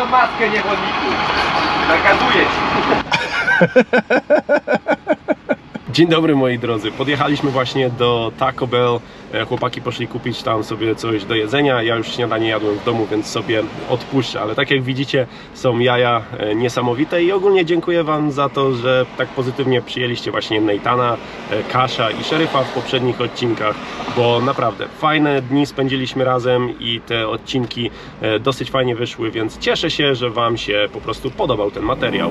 tą maskę, niewolniku. Nakazuję ci. Dzień dobry moi drodzy, podjechaliśmy właśnie do Taco Bell, chłopaki poszli kupić tam sobie coś do jedzenia, ja już śniadanie jadłem w domu, więc sobie odpuszczę, ale tak jak widzicie są jaja niesamowite i ogólnie dziękuję wam za to, że tak pozytywnie przyjęliście właśnie Nathana, Kasha i Szeryfa w poprzednich odcinkach, bo naprawdę fajne dni spędziliśmy razem i te odcinki dosyć fajnie wyszły, więc cieszę się, że wam się po prostu podobał ten materiał.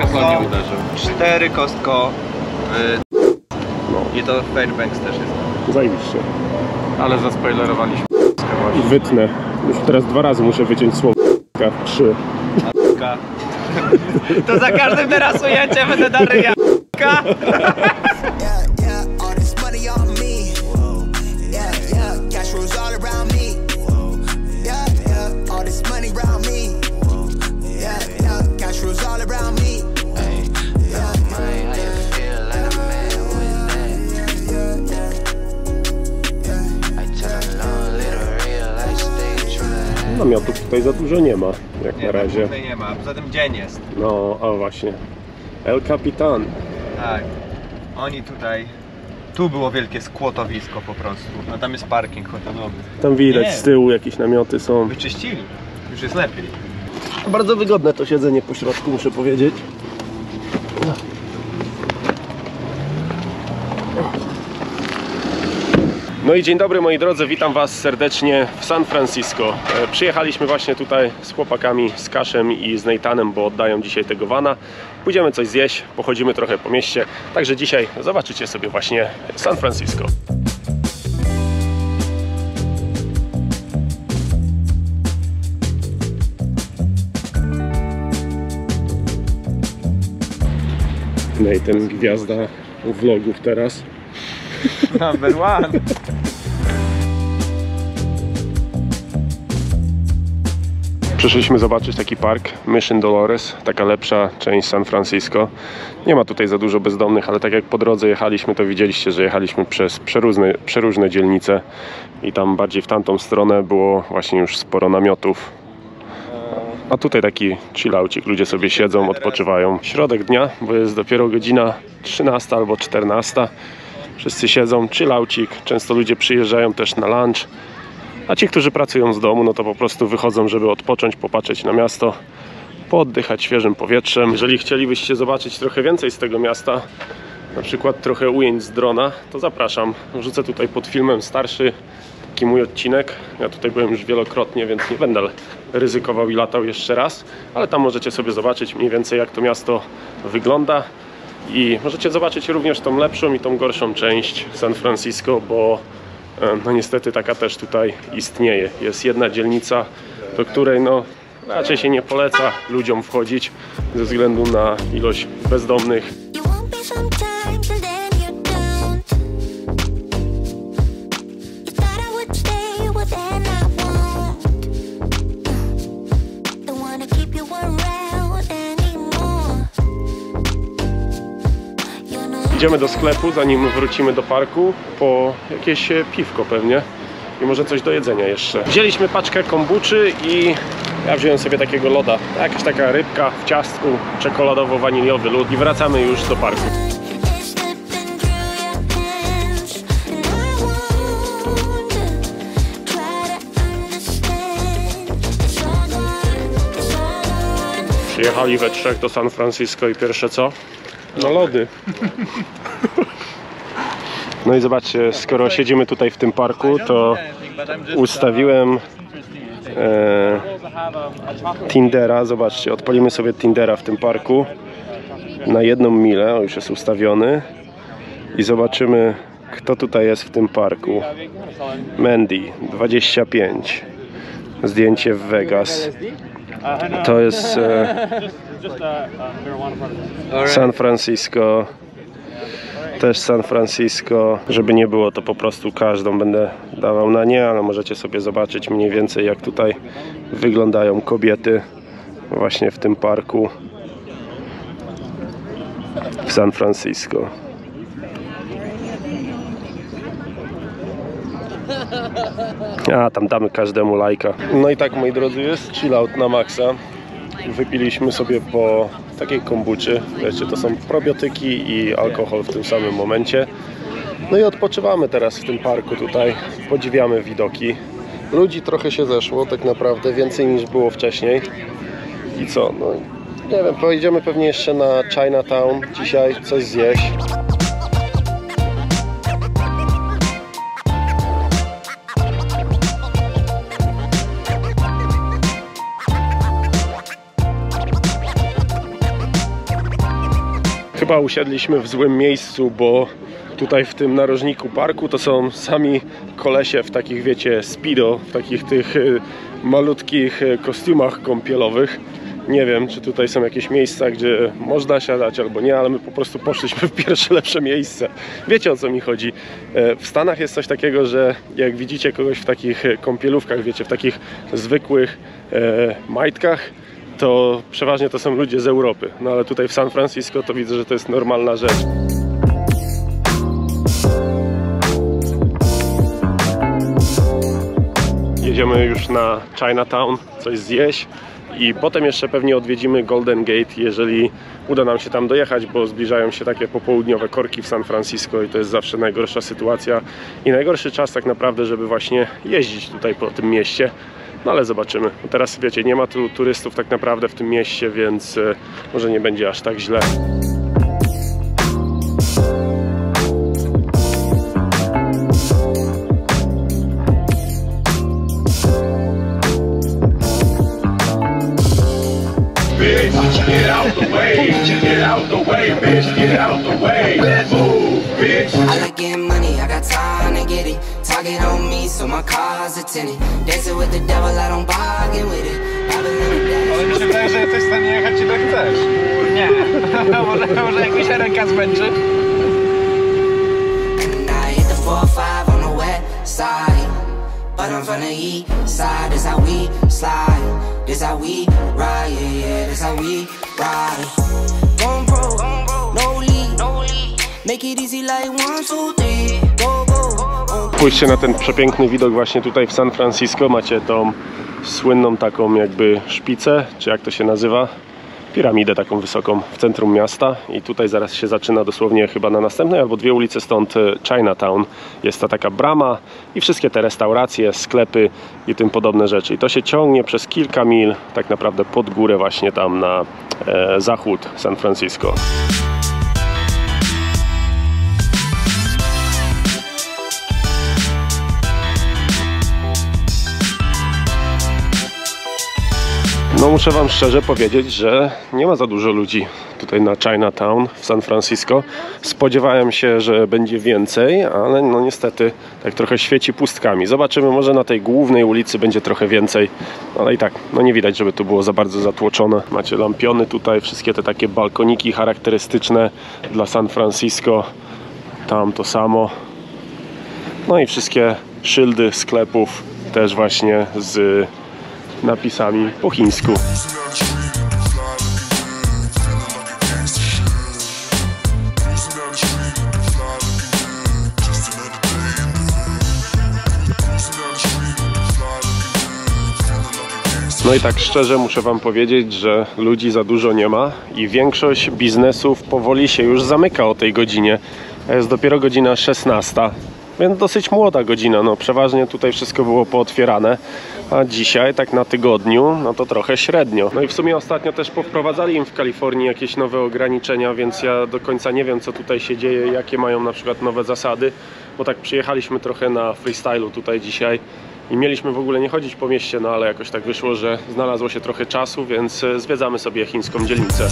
Kostko, cztery kostko no. I to Fairbanks też jest. Zajebiście. Ale zaspoilerowaliśmy właśnie. Wytnę. Już teraz dwa razy muszę wyciąć słowo trzy. To za każdym teraz ujęcie będę dary ja. Namiotów tutaj za dużo nie ma, jak nie, na razie. Tutaj nie ma, poza tym dzień jest. No, a właśnie. El Capitan. Tak. Oni tutaj... Tu było wielkie skłotowisko po prostu, a tam jest parking hotelowy. Tam widać nie. Z tyłu jakieś namioty są. Wyczyścili. Już jest lepiej. Bardzo wygodne to siedzenie po środku, muszę powiedzieć. No i dzień dobry moi drodzy, witam was serdecznie w San Francisco. Przyjechaliśmy właśnie tutaj z chłopakami, z Kaszem i z Nathanem, bo oddają dzisiaj tego vana. Pójdziemy coś zjeść, pochodzimy trochę po mieście. Także dzisiaj zobaczycie sobie właśnie San Francisco. Nathan, gwiazda vlogów teraz. Number one. Przyszliśmy zobaczyć taki park Mission Dolores, taka lepsza część San Francisco. Nie ma tutaj za dużo bezdomnych, ale tak jak po drodze jechaliśmy, to widzieliście, że jechaliśmy przez przeróżne dzielnice i tam bardziej w tamtą stronę było właśnie już sporo namiotów. A tutaj taki chillaucik, ludzie sobie siedzą, odpoczywają. Środek dnia, bo jest dopiero godzina 13 albo 14. Wszyscy siedzą, chillaucik, często ludzie przyjeżdżają też na lunch. A ci, którzy pracują z domu, no to po prostu wychodzą, żeby odpocząć, popatrzeć na miasto, pooddychać świeżym powietrzem. Jeżeli chcielibyście zobaczyć trochę więcej z tego miasta, na przykład trochę ujęć z drona, to zapraszam. Rzucę tutaj pod filmem starszy taki mój odcinek. Ja tutaj byłem już wielokrotnie, więc nie będę ryzykował i latał jeszcze raz. Ale tam możecie sobie zobaczyć mniej więcej, jak to miasto wygląda. I możecie zobaczyć również tą lepszą i tą gorszą część San Francisco, bo no niestety taka też tutaj istnieje. Jest jedna dzielnica, do której no raczej się nie poleca ludziom wchodzić ze względu na ilość bezdomnych. Idziemy do sklepu, zanim wrócimy do parku, po jakieś piwko pewnie i może coś do jedzenia jeszcze. Wzięliśmy paczkę kombuczy i ja wziąłem sobie takiego loda, jakaś taka rybka w ciastku, czekoladowo-waniliowy lód i wracamy już do parku. Przyjechali we trzech do San Francisco i pierwsze co? No lody. No i zobaczcie, skoro siedzimy tutaj w tym parku, to ustawiłem Tindera. Zobaczcie, odpalimy sobie Tindera w tym parku na jedną milę. On już jest ustawiony. I zobaczymy, kto tutaj jest w tym parku. Mandy, 25. Zdjęcie w Vegas. To jest San Francisco też San Francisco. Żeby nie było, to po prostu każdą będę dawał na nie, ale możecie sobie zobaczyć mniej więcej, jak tutaj wyglądają kobiety właśnie w tym parku w San Francisco. A tam damy każdemu lajka. No i tak, moi drodzy, jest chill out na maksa. Wypiliśmy sobie po takiej kombuczy, wiecie, to są probiotyki i alkohol w tym samym momencie. No i odpoczywamy teraz w tym parku tutaj, podziwiamy widoki. Ludzi trochę się zeszło tak naprawdę, więcej niż było wcześniej. I co? No nie wiem, pojedziemy pewnie jeszcze na Chinatown dzisiaj, coś zjeść. Chyba usiedliśmy w złym miejscu, bo tutaj w tym narożniku parku to są sami kolesie w takich, wiecie, speedo, w takich tych malutkich kostiumach kąpielowych. Nie wiem, czy tutaj są jakieś miejsca, gdzie można siadać albo nie, ale my po prostu poszliśmy w pierwsze lepsze miejsce. Wiecie, o co mi chodzi. W Stanach jest coś takiego, że jak widzicie kogoś w takich kąpielówkach, wiecie, w takich zwykłych majtkach, to przeważnie to są ludzie z Europy, no ale tutaj w San Francisco to widzę, że to jest normalna rzecz. Jedziemy już na Chinatown, coś zjeść i potem jeszcze pewnie odwiedzimy Golden Gate, jeżeli uda nam się tam dojechać, bo zbliżają się takie popołudniowe korki w San Francisco i to jest zawsze najgorsza sytuacja i najgorszy czas tak naprawdę, żeby właśnie jeździć tutaj po tym mieście. No ale zobaczymy. Teraz, wiecie, nie ma tu turystów tak naprawdę w tym mieście, więc może nie będzie aż tak źle. Get on me, so my car's a tinny. Dancing with the devil, I don't bargain with it. I've been living that. Ale mi się wydaje, że jesteś w stanie jechać i tak też. Nie. Może jakiś ręka zmęczy. And I hit the 4-5 on the west side. But I'm from the east side. This how we slide. This how we ride. Yeah, yeah, this how we ride. Don't broke, no lead. Make it easy like 1, 2, 3. Go, go. Spójrzcie na ten przepiękny widok właśnie tutaj w San Francisco. Macie tą słynną taką jakby szpicę, czy jak to się nazywa, piramidę taką wysoką w centrum miasta i tutaj zaraz się zaczyna dosłownie chyba na następnej albo 2 ulice stąd Chinatown. Jest ta taka brama i wszystkie te restauracje, sklepy i tym podobne rzeczy. I to się ciągnie przez kilka mil tak naprawdę pod górę właśnie tam na zachód San Francisco. No muszę wam szczerze powiedzieć, że nie ma za dużo ludzi tutaj na Chinatown w San Francisco. Spodziewałem się, że będzie więcej, ale no niestety tak trochę świeci pustkami. Zobaczymy, może na tej głównej ulicy będzie trochę więcej, ale i tak no nie widać, żeby tu było za bardzo zatłoczone. Macie lampiony tutaj, wszystkie te takie balkoniki charakterystyczne dla San Francisco. Tam to samo. No i wszystkie szyldy sklepów też właśnie z napisami po chińsku. No i tak szczerze muszę wam powiedzieć, że ludzi za dużo nie ma i większość biznesów powoli się już zamyka o tej godzinie. Jest dopiero godzina 16. Więc dosyć młoda godzina, no przeważnie tutaj wszystko było pootwierane, a dzisiaj tak na tygodniu, no to trochę średnio. No i w sumie ostatnio też powprowadzali im w Kalifornii jakieś nowe ograniczenia, więc ja do końca nie wiem, co tutaj się dzieje, jakie mają na przykład nowe zasady, bo tak przyjechaliśmy trochę na freestylu tutaj dzisiaj i mieliśmy w ogóle nie chodzić po mieście, no ale jakoś tak wyszło, że znalazło się trochę czasu, więc zwiedzamy sobie chińską dzielnicę.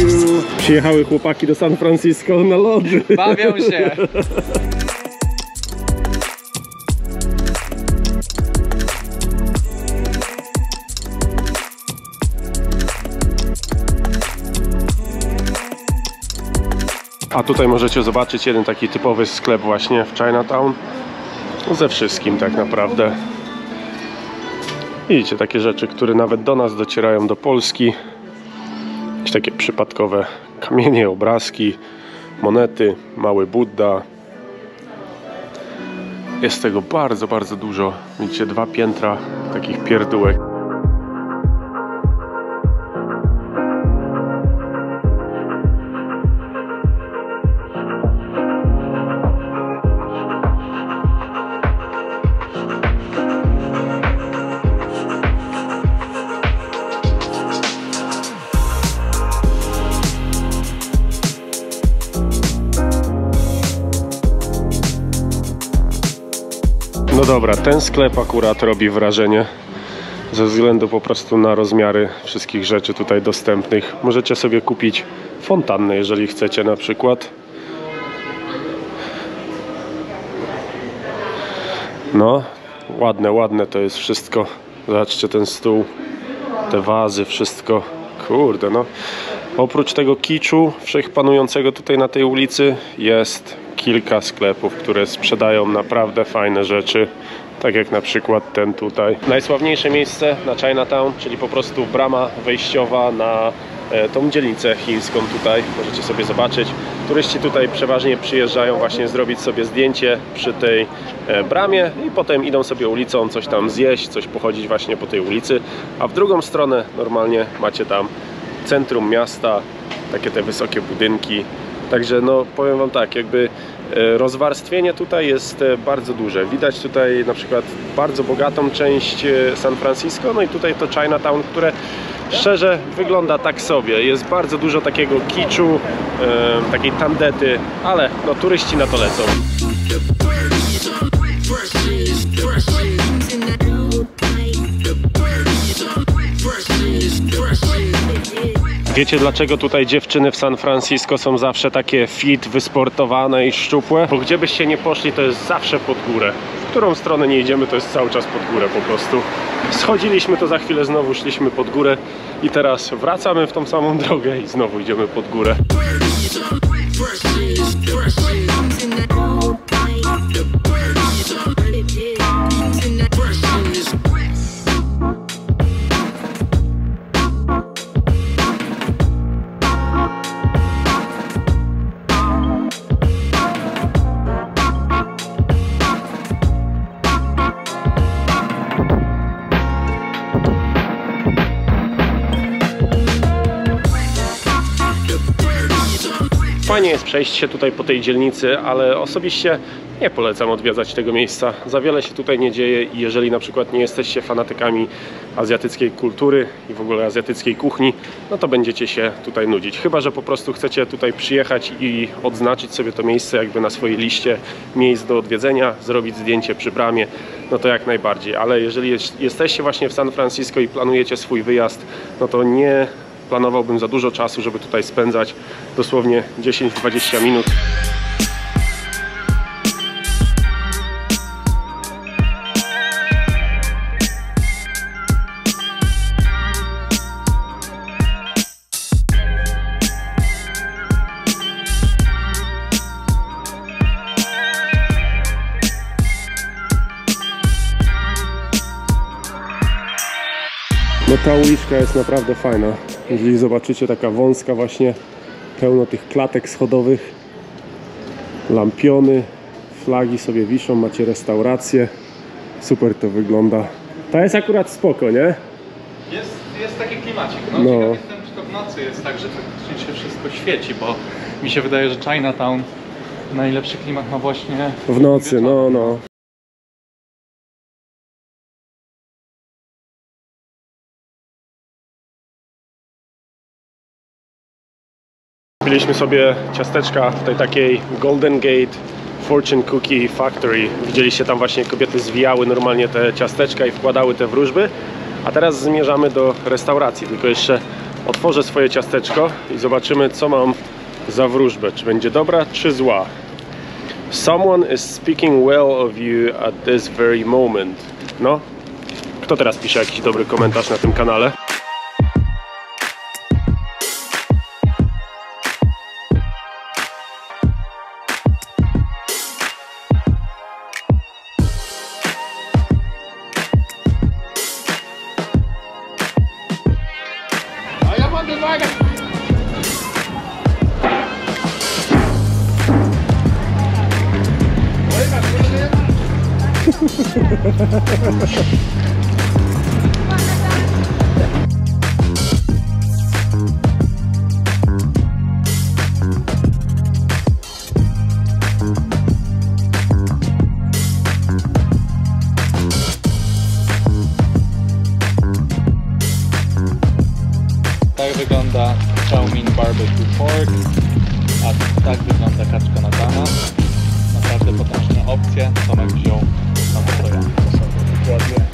you. Przyjechały chłopaki do San Francisco na lody. Bawią się. A tutaj możecie zobaczyć jeden taki typowy sklep właśnie w Chinatown. Ze wszystkim tak naprawdę. Widzicie, takie rzeczy, które nawet do nas docierają, do Polski. Jakieś takie przypadkowe kamienie, obrazki, monety, mały Budda. Jest tego bardzo, bardzo dużo. Widzicie, 2 piętra takich pierdółek. No dobra, ten sklep akurat robi wrażenie ze względu po prostu na rozmiary wszystkich rzeczy tutaj dostępnych. Możecie sobie kupić fontannę, jeżeli chcecie na przykład. No, ładne, ładne to jest wszystko. Zobaczcie ten stół, te wazy, wszystko. Kurde, no. Oprócz tego kiczu wszechpanującego tutaj na tej ulicy jest kilka sklepów, które sprzedają naprawdę fajne rzeczy, tak jak na przykład ten tutaj. Najsławniejsze miejsce na Chinatown, czyli po prostu brama wejściowa na tą dzielnicę chińską tutaj. Możecie sobie zobaczyć. Turyści tutaj przeważnie przyjeżdżają właśnie zrobić sobie zdjęcie przy tej bramie i potem idą sobie ulicą coś tam zjeść, coś pochodzić właśnie po tej ulicy. A w drugą stronę normalnie macie tam centrum miasta, takie te wysokie budynki. Także no powiem wam tak, jakby rozwarstwienie tutaj jest bardzo duże. Widać tutaj na przykład bardzo bogatą część San Francisco, no i tutaj to Chinatown, które szczerze wygląda tak sobie. Jest bardzo dużo takiego kiczu, takiej tandety, ale no turyści na to lecą. Wiecie, dlaczego tutaj dziewczyny w San Francisco są zawsze takie fit, wysportowane i szczupłe? Bo gdzie byście nie poszli, to jest zawsze pod górę. W którą stronę nie idziemy, to jest cały czas pod górę po prostu. Schodziliśmy, to za chwilę znowu szliśmy pod górę i teraz wracamy w tą samą drogę i znowu idziemy pod górę. Fajnie jest przejść się tutaj po tej dzielnicy, ale osobiście nie polecam odwiedzać tego miejsca. Za wiele się tutaj nie dzieje i jeżeli na przykład nie jesteście fanatykami azjatyckiej kultury i w ogóle azjatyckiej kuchni, no to będziecie się tutaj nudzić. Chyba że po prostu chcecie tutaj przyjechać i odznaczyć sobie to miejsce jakby na swojej liście miejsc do odwiedzenia, zrobić zdjęcie przy bramie, no to jak najbardziej. Ale jeżeli jesteście właśnie w San Francisco i planujecie swój wyjazd, no to nie planowałbym za dużo czasu, żeby tutaj spędzać dosłownie 10-20 minut. No ta uliczka jest naprawdę fajna. Jeżeli zobaczycie, taka wąska właśnie, pełno tych klatek schodowych, lampiony, flagi sobie wiszą, macie restaurację. Super to wygląda. Ta jest akurat spoko, nie? Jest taki klimacik. No, no. Ciekaw jestem, czy to w nocy jest tak, że faktycznie się wszystko świeci, bo mi się wydaje, że Chinatown najlepszy klimat ma właśnie w nocy, wieczorem. No, no. Kupiliśmy sobie ciasteczka w tej takiej Golden Gate Fortune Cookie Factory. Widzieliście, tam właśnie kobiety zwijały normalnie te ciasteczka i wkładały te wróżby. A teraz zmierzamy do restauracji, tylko jeszcze Otworzę swoje ciasteczko i zobaczymy, co mam za wróżbę, czy będzie dobra, czy zła. Someone is speaking well of you at this very moment. No, kto teraz pisze jakiś dobry komentarz na tym kanale? Tak wygląda Chao Min Barbecue Pork, a tak wygląda kaczka nadana. Naprawdę potężna opcja, Tomek wziął na motorę. Dokładnie.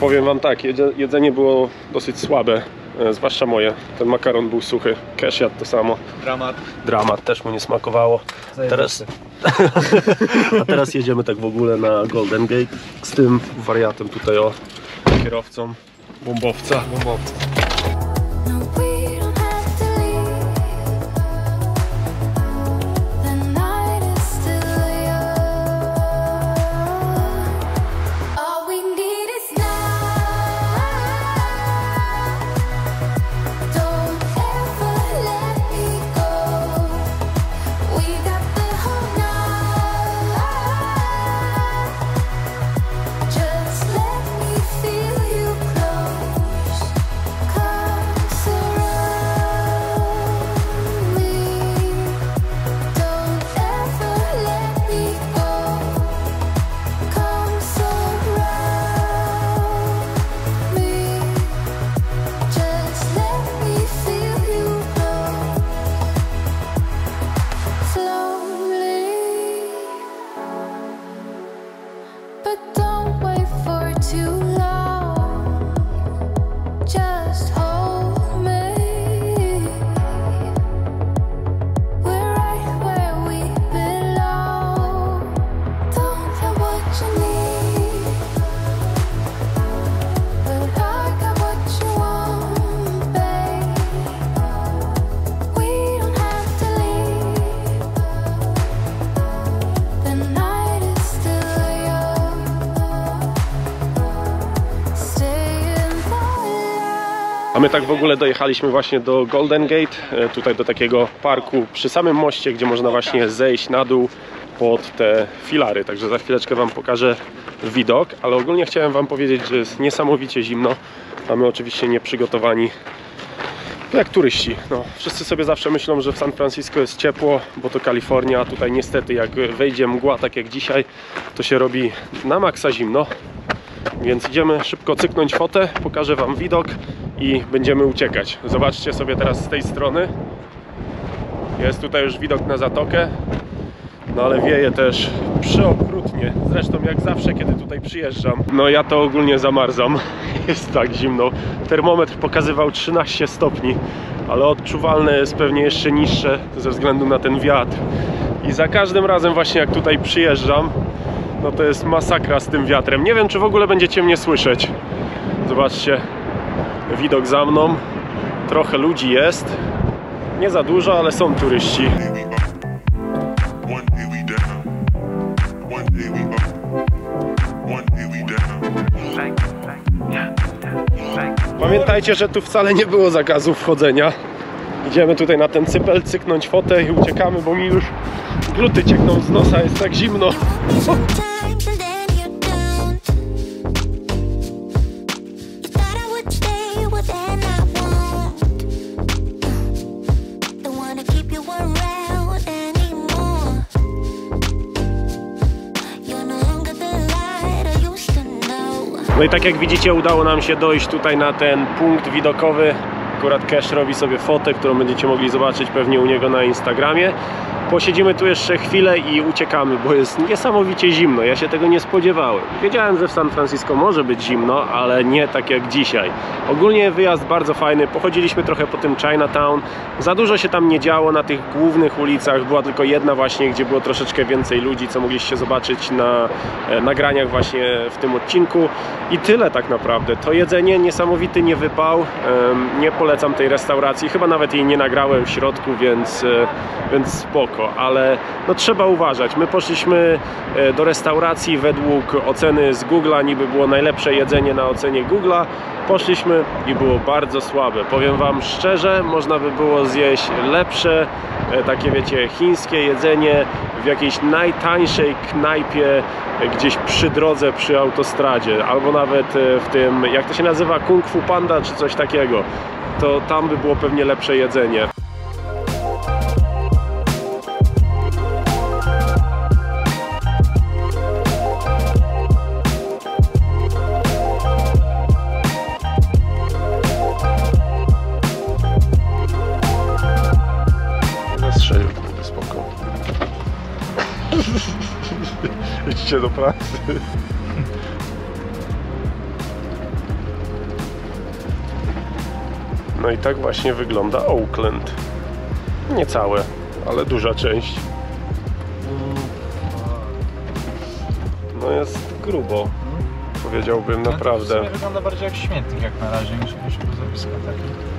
Powiem wam tak, jedzenie było dosyć słabe. Zwłaszcza moje. Ten makaron był suchy. Kasha jadł to samo. Dramat. Dramat, też mu nie smakowało. Teraz... A teraz jedziemy tak w ogóle na Golden Gate z tym wariatem tutaj, o, kierowcą. Bombowca. Bombowca. A my tak w ogóle dojechaliśmy właśnie do Golden Gate, tutaj do takiego parku przy samym moście, gdzie można właśnie zejść na dół pod te filary. Także za chwileczkę wam pokażę widok, ale ogólnie chciałem wam powiedzieć, że jest niesamowicie zimno, a my oczywiście nie przygotowani jak turyści. No, wszyscy sobie zawsze myślą, że w San Francisco jest ciepło, bo to Kalifornia, a tutaj niestety jak wejdzie mgła, tak jak dzisiaj, to się robi na maksa zimno. Więc idziemy szybko cyknąć fotę, pokażę wam widok i będziemy uciekać. Zobaczcie sobie teraz z tej strony. Jest tutaj już widok na zatokę. No ale wieje też przeokrutnie. Zresztą jak zawsze, kiedy tutaj przyjeżdżam. No ja to ogólnie zamarzam. Jest tak zimno. Termometr pokazywał 13 stopni. Ale odczuwalne jest pewnie jeszcze niższe ze względu na ten wiatr. I za każdym razem właśnie jak tutaj przyjeżdżam, no to jest masakra z tym wiatrem. Nie wiem, czy w ogóle będziecie mnie słyszeć. Zobaczcie. Widok za mną. Trochę ludzi jest. Nie za dużo, ale są turyści. Pamiętajcie, że tu wcale nie było zakazu wchodzenia. Idziemy tutaj na ten cypel, cyknąć fotę i uciekamy, bo mi już gluty ciekną z nosa, jest tak zimno. No i tak jak widzicie, udało nam się dojść tutaj na ten punkt widokowy Akurat Cash robi sobie fotę, którą będziecie mogli zobaczyć pewnie u niego na Instagramie. Posiedzimy tu jeszcze chwilę i uciekamy, bo jest niesamowicie zimno. Ja się tego nie spodziewałem. Wiedziałem, że w San Francisco może być zimno, ale nie tak jak dzisiaj. Ogólnie wyjazd bardzo fajny. Pochodziliśmy trochę po tym Chinatown. Za dużo się tam nie działo na tych głównych ulicach. Była tylko jedna właśnie, gdzie było troszeczkę więcej ludzi, co mogliście zobaczyć na nagraniach właśnie w tym odcinku. I tyle tak naprawdę. To jedzenie niesamowity niewypał. Nie polecam tej restauracji. Chyba nawet jej nie nagrałem w środku, więc spoko. Ale no, trzeba uważać. My poszliśmy do restauracji według oceny z Google'a, niby było najlepsze jedzenie na ocenie Google'a. Poszliśmy i było bardzo słabe. Powiem wam szczerze, można by było zjeść lepsze, takie wiecie, chińskie jedzenie w jakiejś najtańszej knajpie gdzieś przy drodze, przy autostradzie. Albo nawet w tym, jak to się nazywa, Kung Fu Panda czy coś takiego. To tam by było pewnie lepsze jedzenie. Idźcie do pracy. No i tak właśnie wygląda Oakland. Nie całe, ale duża część. No jest grubo, powiedziałbym, naprawdę. To w sumie wygląda bardziej jak śmietnik jak na razie niż jakieś środowisko takie.